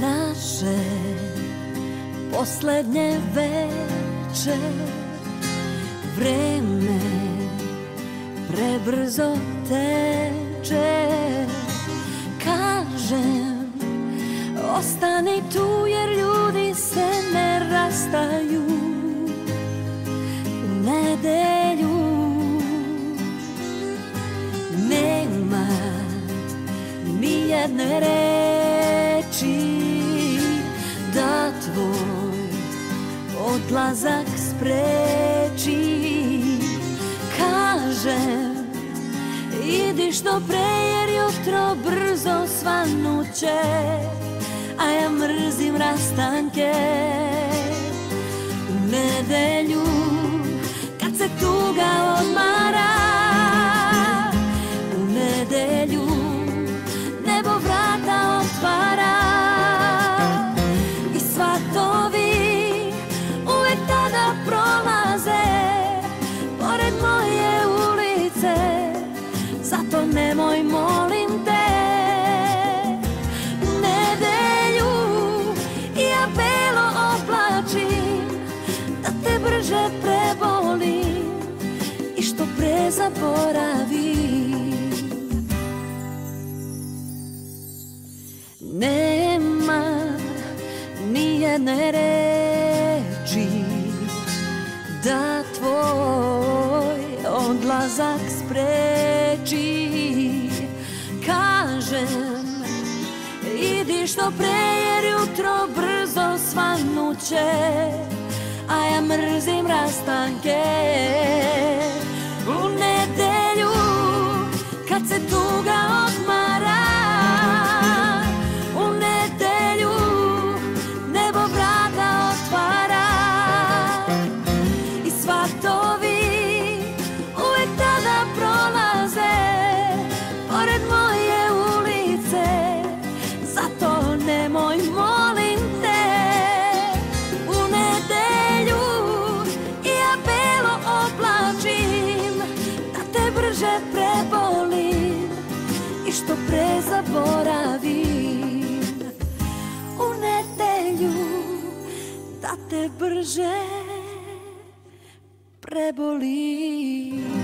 naše poslednje veče, vreme prebrzo teče. Kažem, ostani tu jer ljudi se ne rastaju u nedelju. Nema ni jedne reči da tvoj odlazak spreči. Kažem, idi što pre jer jutro brzo svanuće, a ja mrzim rastanke u nedelju kad se tuga odmara. U nedelju nebo vrata otvara i svatovi uvek tada prolaze pored moje ulice. Zato nemoj, molim te, u nedelju ja belo oblačim da te brže prebolim i što pre zaboravim. Nema nijedne reči da tvoj odlazak spreči. Kažem, idi što pre jer jutro brzo svanuće, a ja mrzim rastanke u nedelju kad se tuga odmara. Što pre zaboravim u nedelju da te brže prebolim.